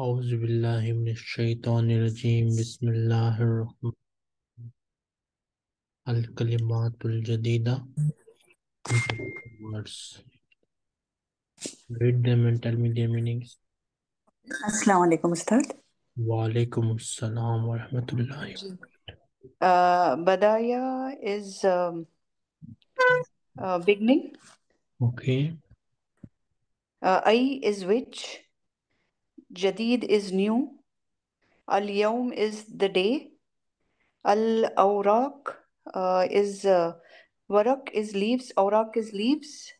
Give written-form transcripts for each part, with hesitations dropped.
أعوذ بالله من الشيطان الرجيم بسم الله الرحمن الرحيم الكلمات الجديدة words read them and tell me their meanings. Assalamu alaikum Ustad. Wa alaikum assalam wa rahmatullahi. Badaya is beginning. Okay. Ay is which. Jadid is new. Al-Yawm is the day. Al-Awraq is Warak is leaves. Awraq is leaves.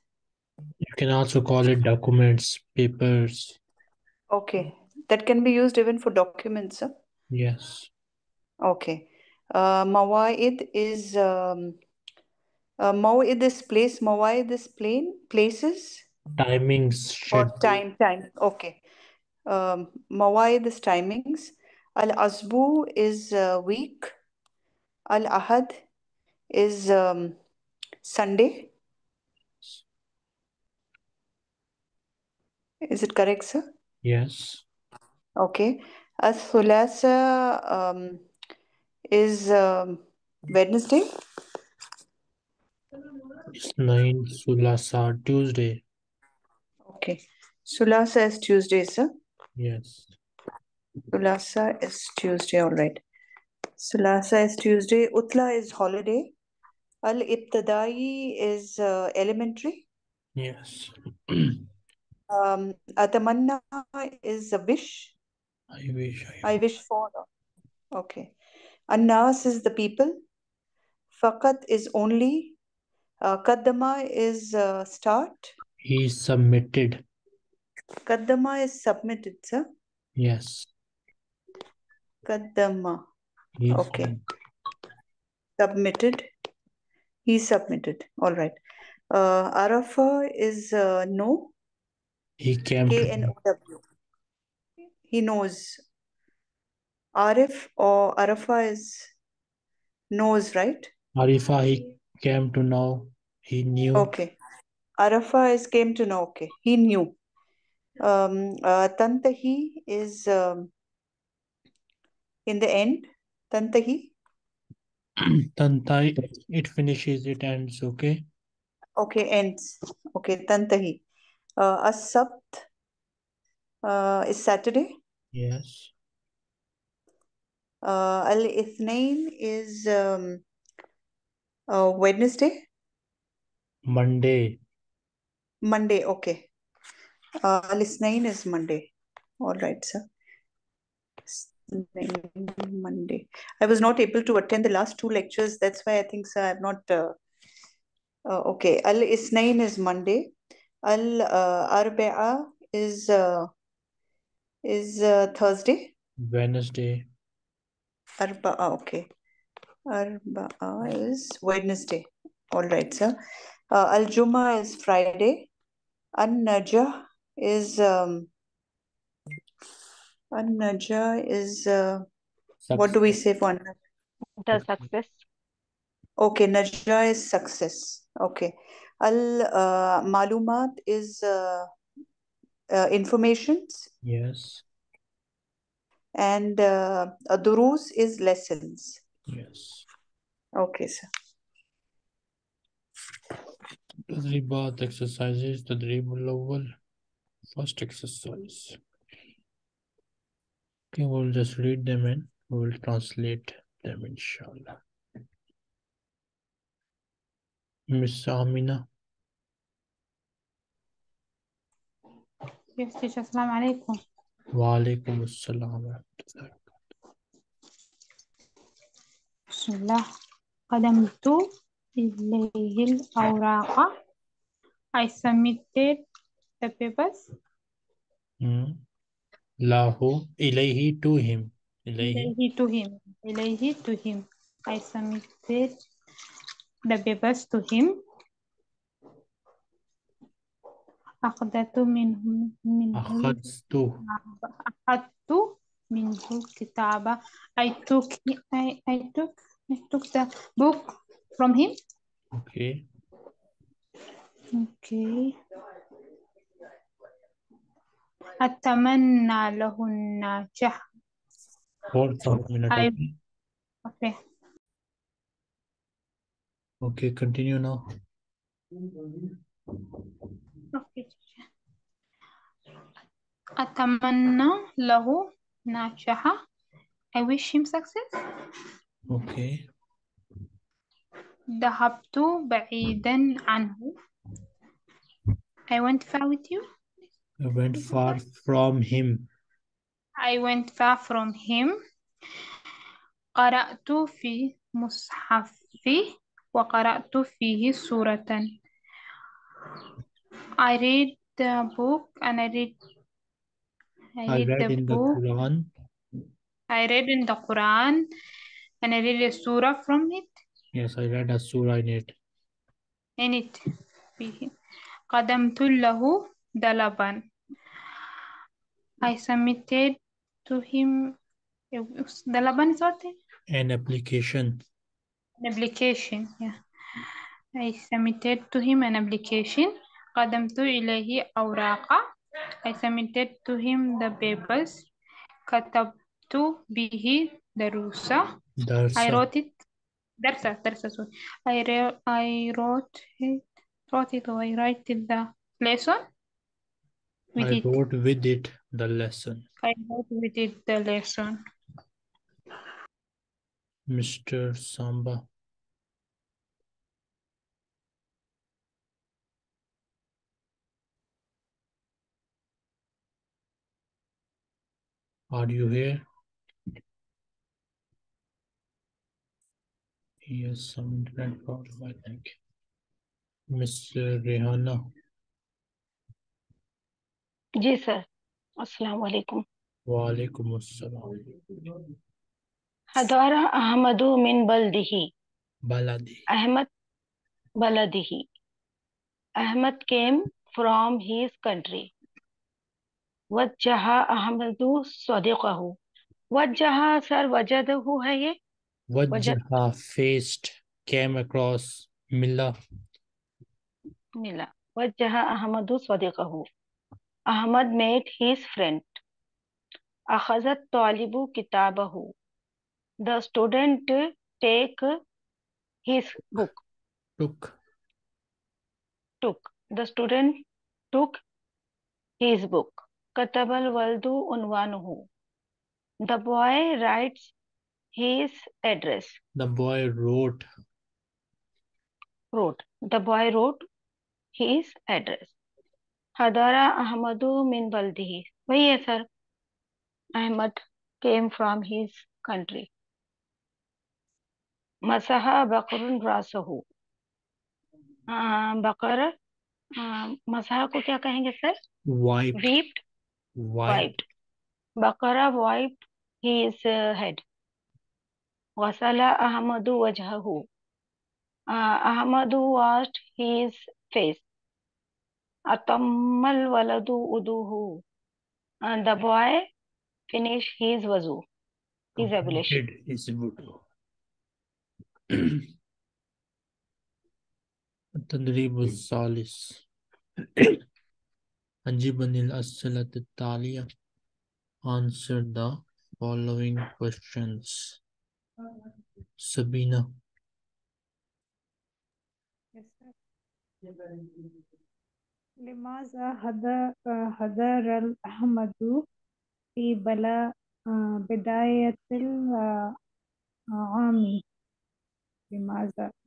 You can also call it documents, papers. Okay. That can be used even for documents, sir? Yes. Okay. Mawa'id is... Mawa'id is place. Mawa'id is plane. Places. Timings. Or time. Okay. Mawa'id is timings. Al-Azbu is week. Al-Ahad is Sunday. Is it correct, sir? Yes. Okay. Al-Thulasa is Wednesday. It's 9 Thulasa, Tuesday. Okay. Thulasa is Tuesday, sir. Yes. Thulasa is Tuesday, all right. Thulasa is Tuesday. Utla is holiday. Al-Ibtadai is elementary. Yes. Atamanna is a wish. I wish. I wish for. Okay. Annas is the people. Fakat is only. Qaddama is start. He submitted. Qaddama is submitted, sir. Yes. Qaddama. Yes. Okay. Submitted. He submitted. All right. Arafah is no. He came. K-N-O-W. He knows. Arif or Arafah is knows, right? Arifah, he came to know. He knew. Okay. Arafah is came to know. Okay. He knew. Tantahi is in the end. Tantahi. Tantahi. It finishes. It ends. Okay. Okay. Ends. Okay. Tantahi. As-Sabt is Saturday. Yes. Al-Ithnain is Wednesday. Monday. Okay. Al-Ithnain is Monday. All right, sir. Monday. I was not able to attend the last two lectures. That's why I think, sir, I've not. Okay. Al-Ithnain is Monday. Al-Arba'a is Thursday. Wednesday. Arba'a, okay. Arba'a is Wednesday. All right, sir. Al-Jum'a is Friday. An-Najah is what do we say for An-Najah? The success. Okay, Najah is success. Okay. Al-Malumat is informations. Yes. And Durus is lessons. Yes. Okay, sir. Tadribat exercises. Tadribul Awwal. First exercise. Okay, we'll just read them and we'll translate them, inshallah. Miss Amina. Yes, teacher. Assalamu alaikum. Wa alaikum assalam wa rahmatullahi wa barakatuh. Bismillah. Qadamtu ilayhil awraqa. I submitted the papers. Lahu ilayhi to him. Ilayhi to him. I submitted the papers to him. Akhadtu minhu kitaba. I took the book from him. Okay. أتمنى له النجاح. Okay. Okay, continue now. Okay. Atamanna lahu najaha. I wish him success. Okay. Dahabtu ba'idan anhu. I went far with you. I went far from him. I went far from him. Qara'tu fi mushafi wa qara'tu fihi suratan. I read the book and I read in the Quran. I read in the Quran and I read a surah from it. Yes, I read a surah in it. In it. Qadamtu lahu dalaban. I submitted to him dalaban sort an application. An application, yeah. I submitted to him an application. Qadamtu ilayhi awraqa. I submitted to him the papers. Katabtu bihi darusa. I wrote it. Darsa. I wrote the lesson. I wrote with it the lesson. Mr. Samba. Are you here? He has some internet problem, I think. Miss Rehana. Yes, sir. Assalamu alaikum. Wa alaikum assalam. Hadara Ahmadu min baladihi. Baladihi. Ahmad came from his country. Wajjaha Ahmadu sadiqahu. Wajjaha, sir, wajadahu hai ye? Wajjaha, faced, came across, Mila. Wajjaha Ahmadu sadiqahu. Ahmad met his friend. Akhazat talibu kitabahu. The student take his book. Took. The student took his book. Katabal waldu unwanuhu. The boy writes his address. The boy wrote. The boy wrote his address. Hadara Ahmadu min baldihi. Wahi hai, sir. Ahmad came from his country. Masaha bakarun rasahu. Bakar. Masaha ko kya kahenge, sir? Wiped. Bakara wiped his head. Wasala Ahmadu wajhahu. Ahmadu washed his face. Atammal waladu uduhu. And the boy finished his wudu. His ablution. Tadribu salis. Ajibanil as-salat at-taliya. Answer the following questions. Sabina. Yes, sir. لماذا حضر الأحمد في بداية العام؟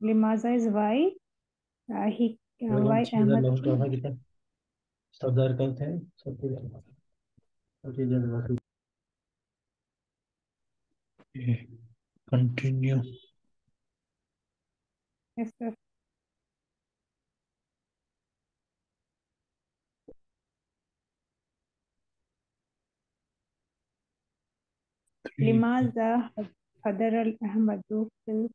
لماذا is why he why Ahmad صدر करते हैं सबसे continue. Yes, sir. لماذا حضر الأحمد في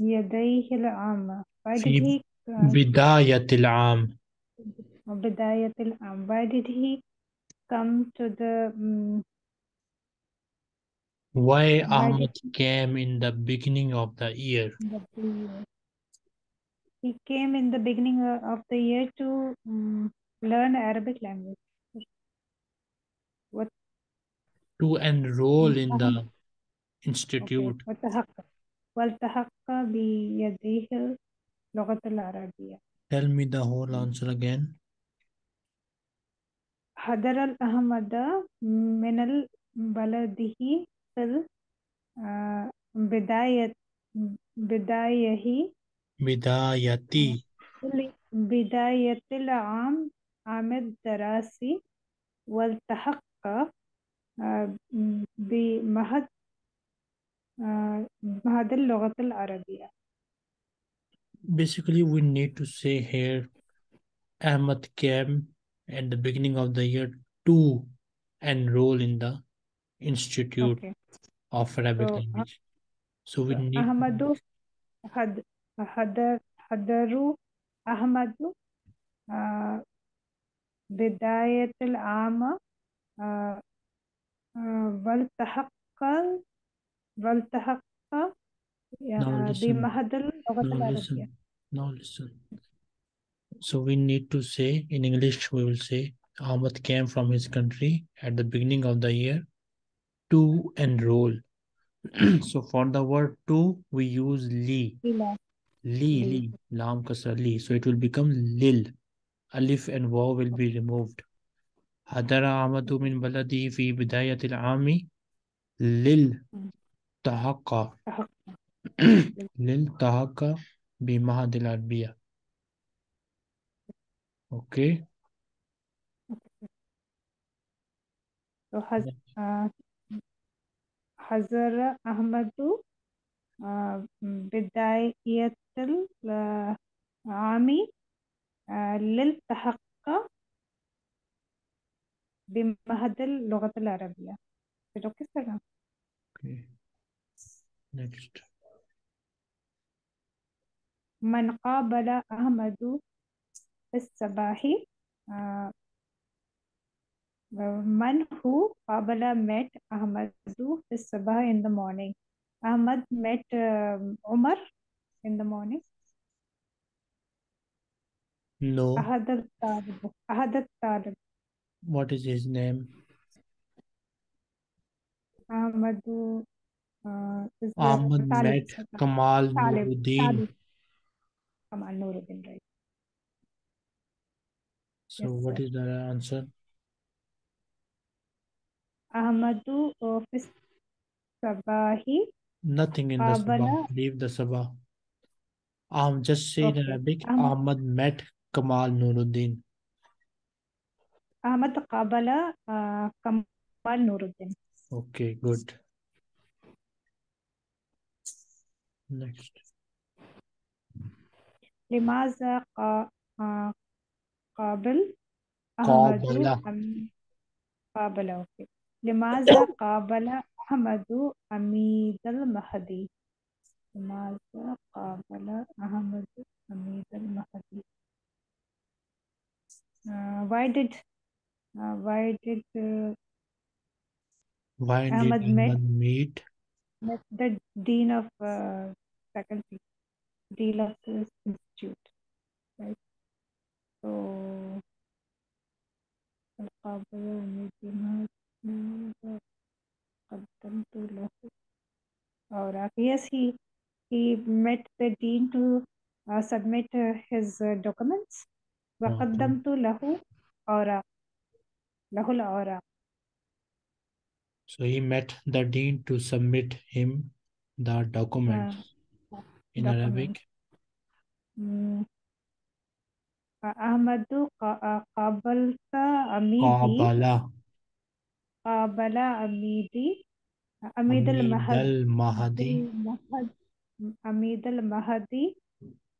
يديه العام؟ في بداية العام. Why did he come to the? Why Ahmad came in the beginning of the year? He came in the beginning of the year to learn Arabic language. What? To enroll in the institute. Tell me the whole answer again. Hadar al Ahmada Minal Baladihi Fil Bidayatil Amid Darasi Wal Tahakka Bi Mahadil Logat al Arabiya. Basically, we need to say here Ahmad came at the beginning of the year to enroll in the Institute of Arabic Language. So we need Ahmadu Hadaru Ahmadu Bidayat al-Ama Wal Tahaqqa Now listen. So we need to say, in English, we will say, Ahmad came from his country at the beginning of the year to enroll. So for the word to, we use li. Li, lam kasra li. So it will become lil. Alif and waw will be removed. Hadara Ahmadu min baladi fi bidayatil ami lil tahaqqa. Lil tahaqqa bi mahadil arbiya. Okay. So Hazara Ahmadu Bidayatil Ami Lil Tahakka Bimahadil Logatil Arabia. Okay, sir. Okay. Next. Man qabala Ahmadu Sabahi, man who Qabala met Ahmadu Sabah in the morning. Ahmad met Umar in the morning. No. Ahad al-Talib. What is his name? Ahmad met Kamal Nuruddin. Kamal Nuruddin, right. So what is the answer? Ahmadu Office Sabahi. Nothing in the Sabah. Leave the Sabah. Just say in Arabic, Ahmad met Kamal Nuruddin. Ahmad Qabala Kamal Nuruddin. Okay, good. Next. Limaza Qabala. Limaza Qabala Ahmadu Amid al-Mahdi. Why did Ahmad meet the dean of faculty, dean of this institute, right? So yes, he met the dean to submit his documents. So he met the dean to submit him the documents in Arabic. Ahmadu Qabala Amidi Amid al-Mahdi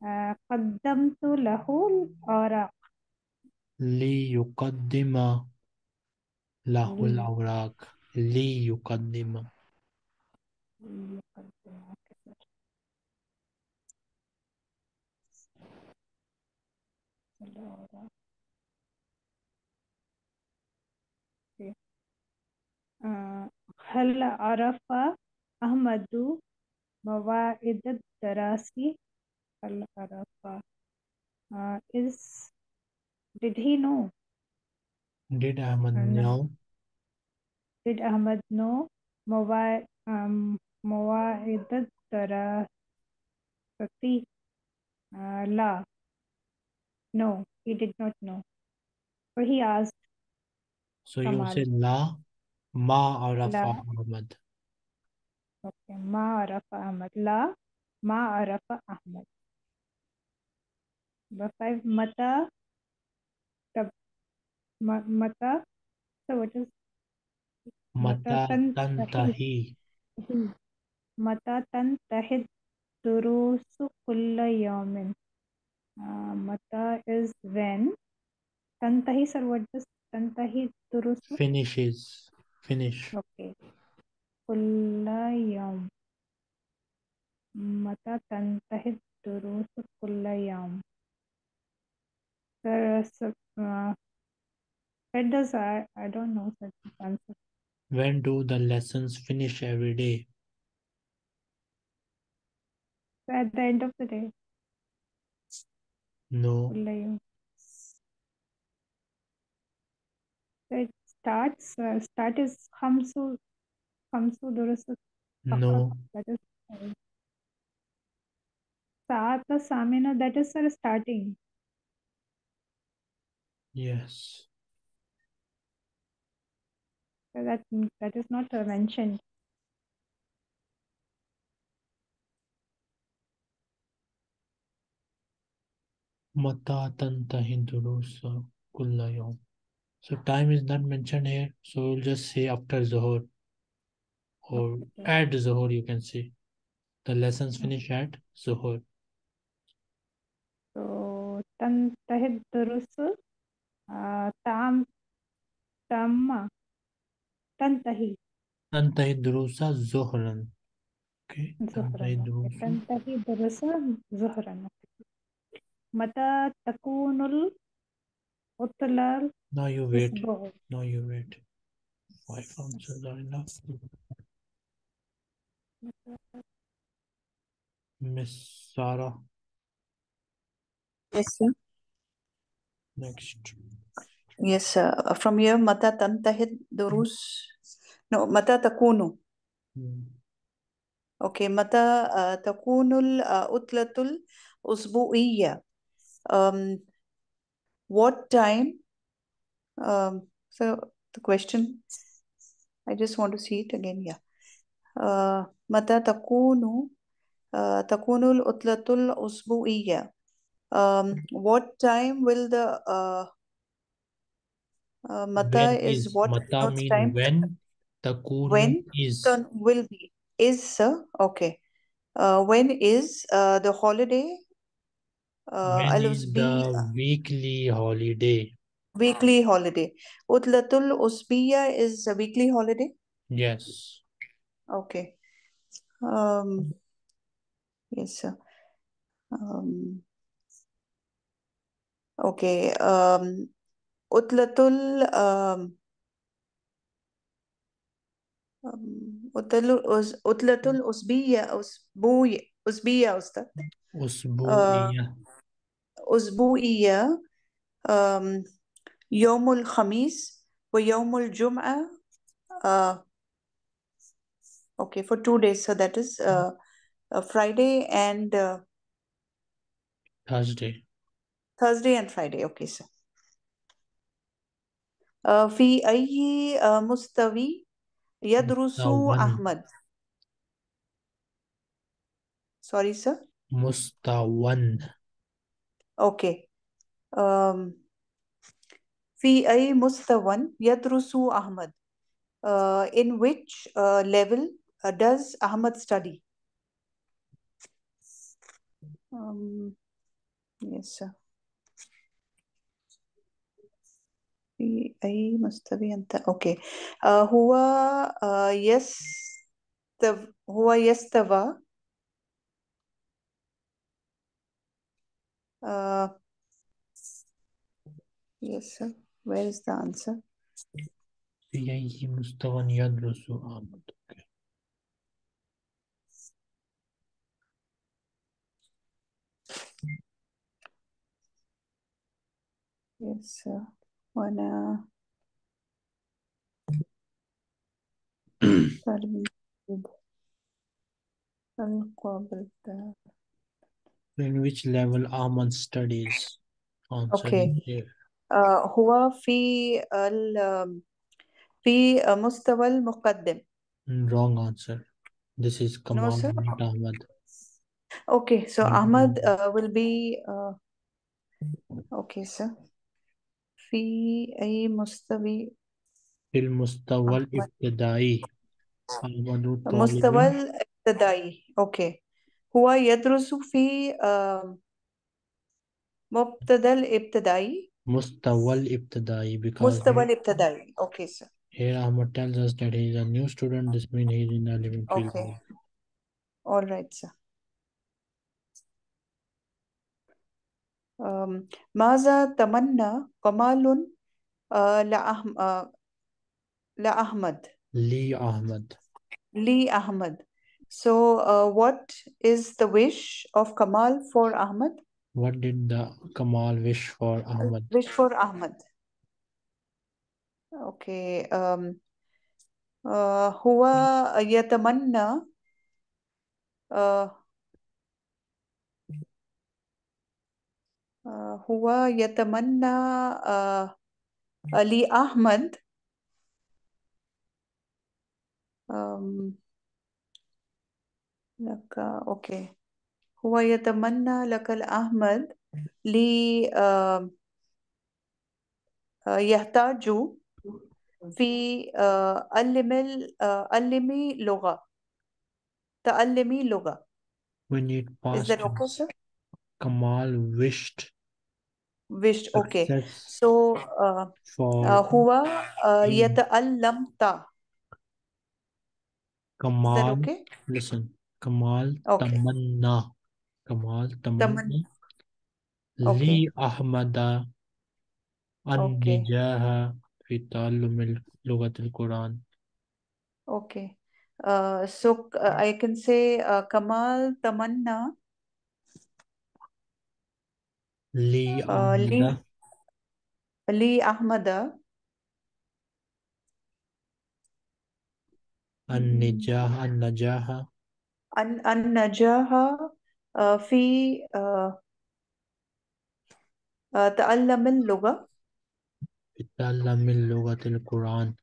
Qaddamtu lahu al-awraq Li yuqaddima. Hal arafa Ahmadu Mawaidat Darasi. Hal arafa is, did he know? Did Ahmad know Did Ahmad know Mawa'idat Sarasati La? No, he did not know. For he asked. So Kamal. You said La Ma'arafa Ahmad. Okay, Ma'arafa Ahmad. La Ma'arafa Ahmad. Number 5, Mata. Mata. So what is Mata tantahi? Mata tantahid durusu kulla yawmin. Mata is when. Tantahi, sir, what does tantahi durusu? Finishes. Finish. Okay. Kulla yawm. Mata tantahid durusu kulla yawm. Sir, what does I don't know such answer. When do the lessons finish every day? At the end of the day. No. It starts. Start is Khamsu. Khamsu Durusu. No. That is. Saata Samina. That is sir, starting. Yes. That is not mentioned. Mata tantahi durusu kulla yawm. So time is not mentioned here. So we'll just say after Zuhur. Or at Zuhur you can say. The lessons finish at Zuhur. So tantahi durusu tamma. Tantahi. Tantahi durusa zuhran. Okay. Tantahi durusa zuhran. Mata takunul utlal. Now you wait. Now you wait. 5 answers are enough. Miss Sarah. Yes, sir. Next. Yes, sir. From here, Mata Tantahid Durus. No, Mata Takunu. Okay, Mata Takunul Utlatul Usbu'iyya. What time? So the question, I just want to see it again. Yeah. Mata Takunu Takunul Utlatul Usbu'iyya. What time will the Mata is what? Mata means time? When. Takunu when is. Turn will be. Is, sir. Okay. When is the holiday? When is the weekly holiday? Weekly holiday. Utlatul Usbiya is a weekly holiday? Yes. Okay. Yes, sir. Okay. Utlatul Utlatul Usbiya Usbuya Ustad Usbuya Yomul Khamis wa Yomul Jum'a. Okay, for 2 days, so that is Friday and Thursday. Thursday and Friday, okay, sir. Fi ayyi mustawi yadrusu Ahmad. Sorry, sir. Mustawan. Okay. Fi ayyi mustawan yadrusu Ahmad. In which level does Ahmad study? Yes, sir. أي مستوي أنت أوكي هو هو يستوى yes sir where is the answer في مستوى يدرس أحمد yes sir. One In which level Ahmad studies? Okay. هو في في مستوى المقدم. Wrong answer. This is command, not Ahmad. Okay, so Ahmad will be okay, sir. في أي مستوى؟ في المستوى الابتدائي. المستوى الابتدائي. Okay. هو يدرس في مبتدأ الابتدائي. مستوى الابتدائي. مستوى الابتدائي. Okay, sir. Here Ahmad tells us that he is a new student. This means he is in elementary. Okay. All right, sir. ماذا تمنى كمال لأحمد لأحمد So what is the wish of Kamal for Ahmad? What did the Kamal wish for Ahmad? Wish for Ahmad. Okay. هو يتمنى هو يتمنى لأحمد لك اوكي هو يتمنى لك الأحمد لي يحتاج في علمي لغة تعلمي لغة. When it passed, Kamal wished okay so for هو يتعلم تا Kamal okay? Listen Kamal okay. Tamanna Kamal Tamanna Li Ahmada Andijaha Fi Ta'allum Lugat al-Quran okay so I can say Kamal Tamanna Li Ahmada Li Ahmada النجاح النجاح النجاح في تعلم اللغة تعلم لغة القرآن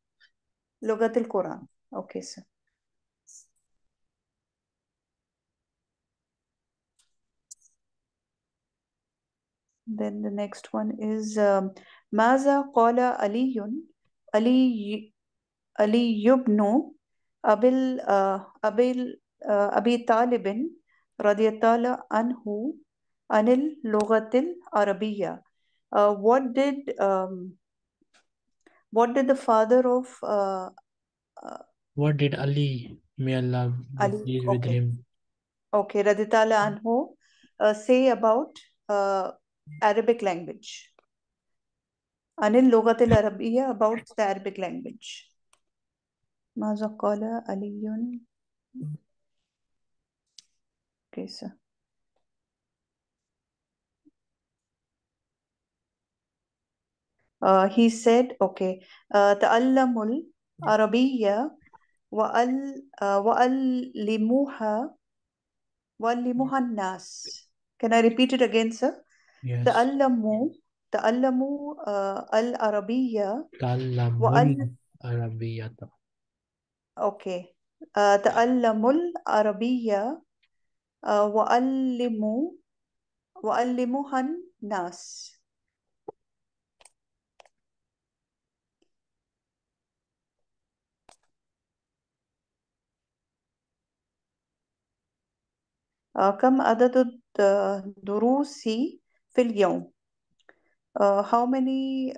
لغة القرآن okay sir then the next one is ماذا قال علي بن أبي طالب رضي الله عنه عن اللغة العربية. What did the father of what did Ali may Allah deal with him? Okay, رضي الله عنه say about Arabic language. عن اللغة العربية about the Arabic language. ماذا قال علي كيسا okay, he said okay تعلموا العربية وعلموها الناس Can I repeat it again sir? Yes. تعلموا العربية العربية Okay. تعلموا العربية وعلموها الناس. كم عدد الدروس في اليوم؟ How many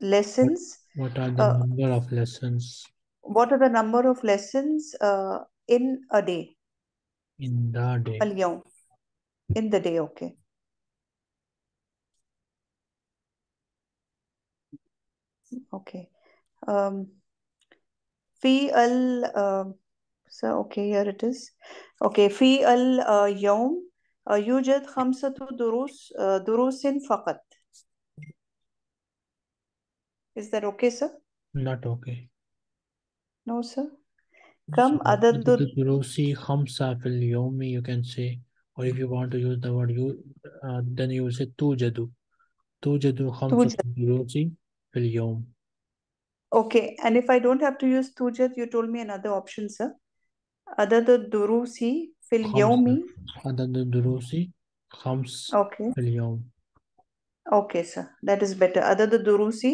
lessons? What are the number of lessons? What are the number of lessons in a day? In the day. Al-yawm. In the day, okay. Okay. Fi al so okay, here it is. Okay, fi al-yawm yujad khamsatu durusin faqat. Is that okay, sir? Not okay. No, sir. Come adadu. You can say, or if you want to use the word you, then you will say tujadu. Tujadu khamsa durusi fil yawm. Okay, and if I don't have to use tujad, you told me another option, sir. Adadu durusi fil yawmi. Adadu durusi khams fil yawm. Okay, sir. That is better. Adadu durusi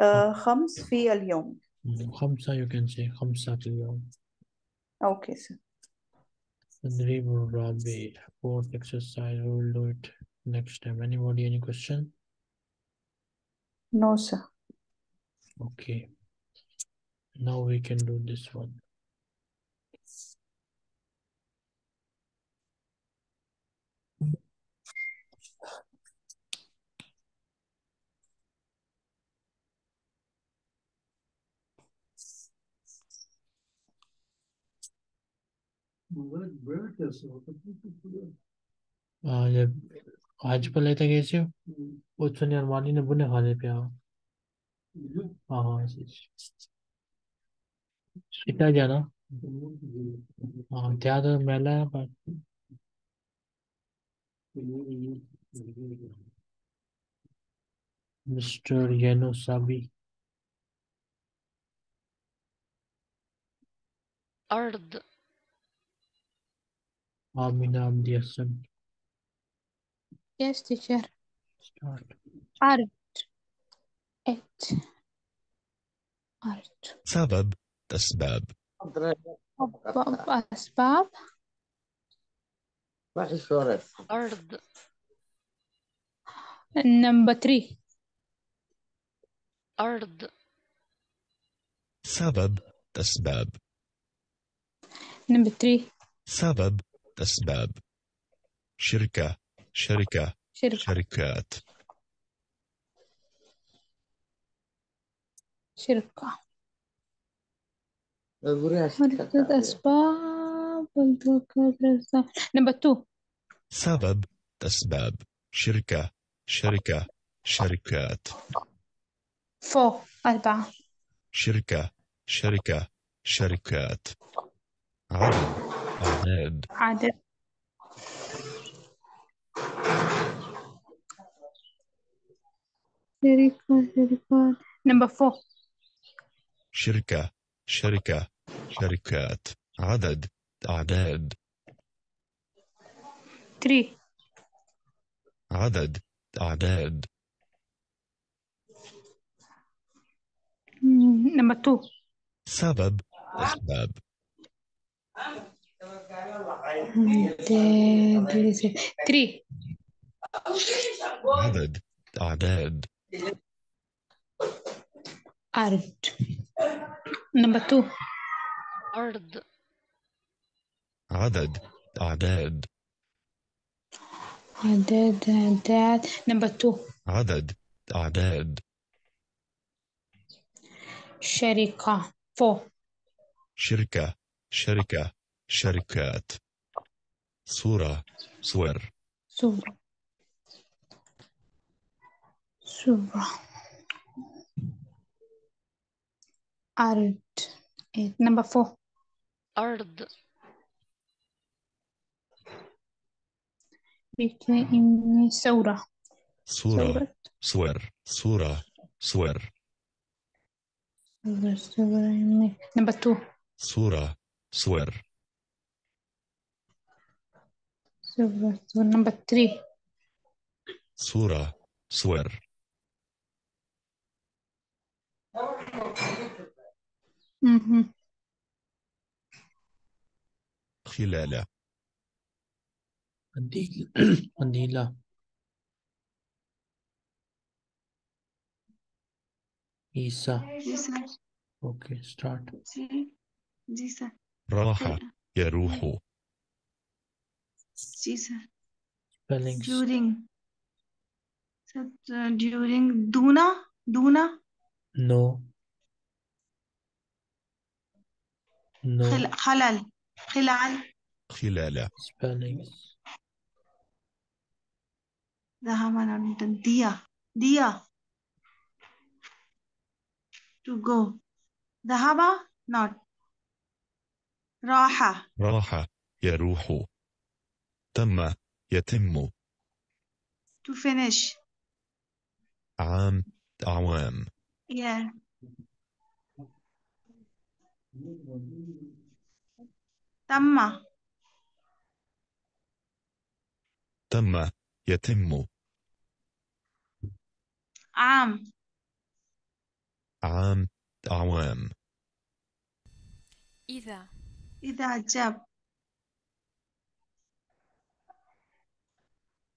khams fi al yawm. Khamsa, you can say khamsa fil yawm. Okay, sir. Tadribul Rabi, fourth exercise. We will do it next time. Anybody, any question? No, sir. Okay. Now we can do this one. जब आज पर लेते गए थे उसने Armani ने बुने खाने पे हाँ इतना जाना हाँ त्याग मेला पर मिस्टर येनो साबी अर्ध Amina Amdiasan. Yes, teacher. Start. Art. It. Art. Sabab. Asbab. Asbab. Ard. Number 3. Ard. Sabab. Asbab. Number 3. Sabab. أسباب شركة شركة شركات شركة مرتبة أسباب نمبر 2 سبب أسباب شركة شركة شركات 4 شركة شركة شركات عدد عدد شركة شركات نمبر 4 شركة شركة شركات عدد أعداد 3 عدد أعداد نمبر 2 سبب أسباب Three. عدد أعداد. أرض. Number 2. أرض. عدد أعداد. عدد أعداد. Number 2. عدد أعداد. شركة. 4. شركة. شركة. شركات صورة صور صورة صورة أرض نمبر 4 أرض بكائن صورة صورة صور صورة صور نمبر 2 صورة صور Number 3. Surah, swear. Khilala. Andila. Isa. Okay, start. Raha, yaruhu. Spellings. During Duna No Khilala Spellings Dia To go Dahaba Not راح راح يروح تم يتم to finish عام أعوام yeah تم تم يتم عام عام أعوام إذا إذا جاب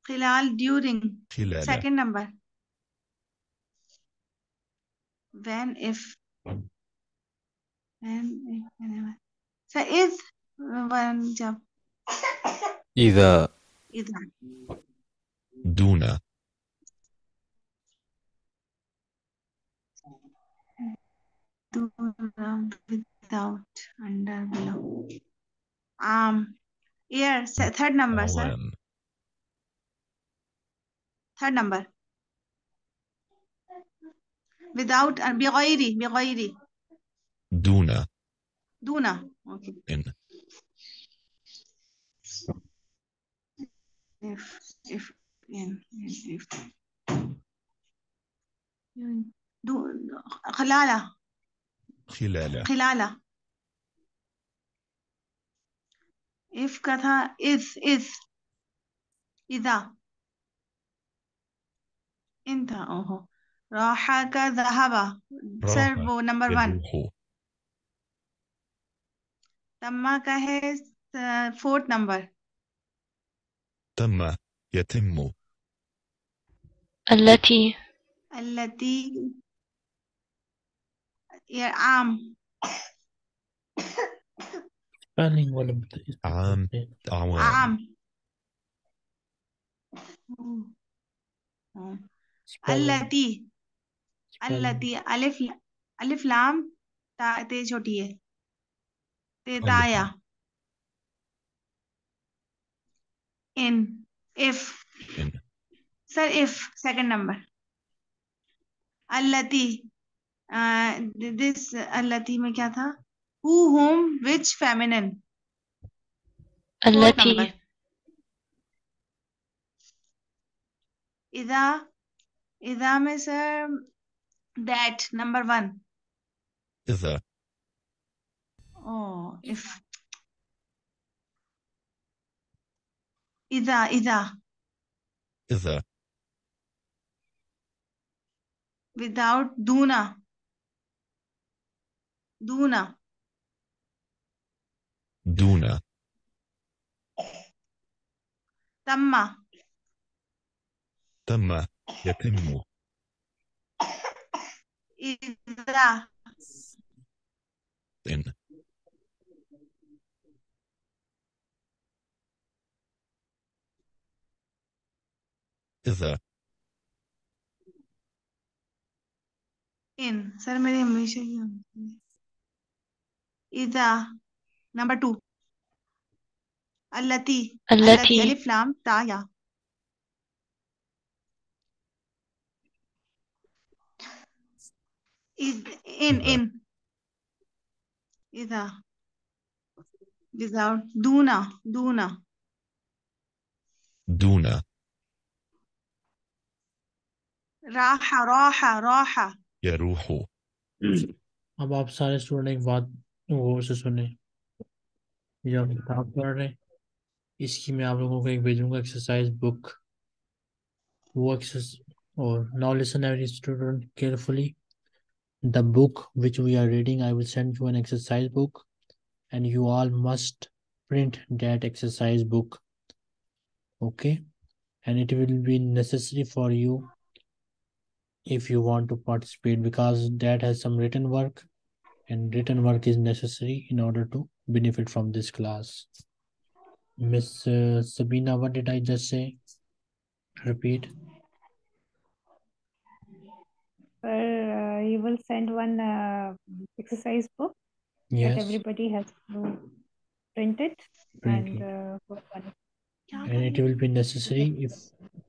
خلال during خلال. Second number when if whenever so is when جاب إذا إذا دون without under below here third number Awan. Sir third number without and بغيري بغيري دون دون okay In. If دون خلالة خلالة خلالة if का था is إذا انت اوه راح का ذهب servo number one تم का है fourth number تم يتم التي التي عام عام عام التي التي ألف ألف لام تا ت छोटी है تايا in if in. Sir if second number allati this allati mein kya tha who whom which feminine allati idha idha mein sir that number 1 idha oh if إذا إذا إذا without دون دون دون تم تم يتم إذا إن إذا in sir mere hamesha إذا number 2 التي التي ألف لام تا يا in إذا without دون دون دون راح راح راح يروح اب آپ سارے سننے ایک بات وہ اسے سنیں یہ کتاب پڑھ رہے اس کی میں آپ لوگوں کو ایک بھیجوں گا ایکسرسائز بک وہ ایکسرسائز اور now listen every student carefully the book which we are reading I will send you an exercise book and you all must print that exercise book okay and it will be necessary for you if you want to participate because that has some written work and written work is necessary in order to benefit from this class. Miss Sabina, what did I just say? Repeat. You will send one exercise book yes. that everybody has to print it. Print and work on it. And it will be necessary if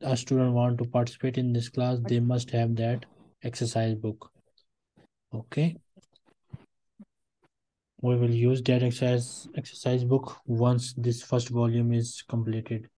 a student want to participate in this class, they must have that exercise book. Okay. We will use that exercise book once this first volume is completed.